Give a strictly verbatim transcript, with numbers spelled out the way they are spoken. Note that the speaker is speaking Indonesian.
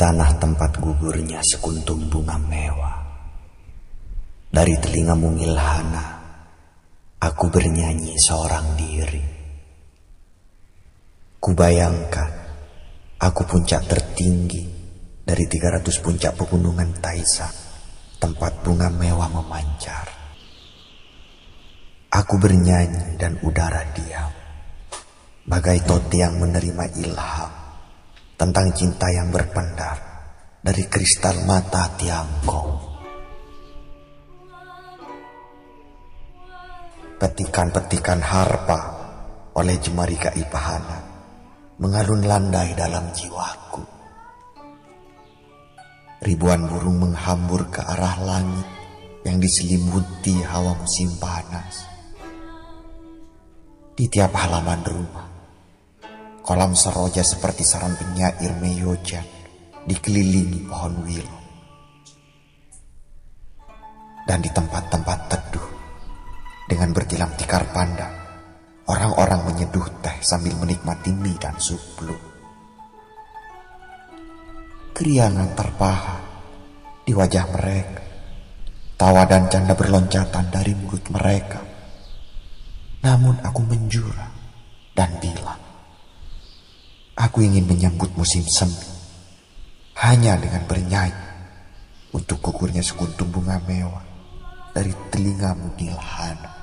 Tanah tempat gugurnya sekuntum bunga mewah. Dari telinga mungilhana, aku bernyanyi seorang diri. Kubayangkan, aku puncak tertinggi dari tiga ratus puncak pegunungan Taisa, tempat bunga mewah memancar. Aku bernyanyi dan udara diam, bagai Toti yang menerima ilham tentang cinta yang berpendar dari kristal mata Tiangkong. Petikan-petikan harpa oleh jemari keipahana mengalun landai dalam jiwaku. Ribuan burung menghambur ke arah langit yang diselimuti hawa musim panas. Di tiap halaman rumah, kolam seroja seperti sarang penyair Meyojan dikelilingi pohon willow. Dan di tempat-tempat teduh, dengan bertilam tikar pandang, orang-orang menyeduh teh sambil menikmati mie dan suplu. Keriangan terpahat di wajah mereka, tawa dan canda berloncatan dari mulut mereka. Namun aku menjura dan bilang, aku ingin menyambut musim semi hanya dengan bernyanyi untuk gugurnya sekuntum bunga mewah dari telinga mungilhana.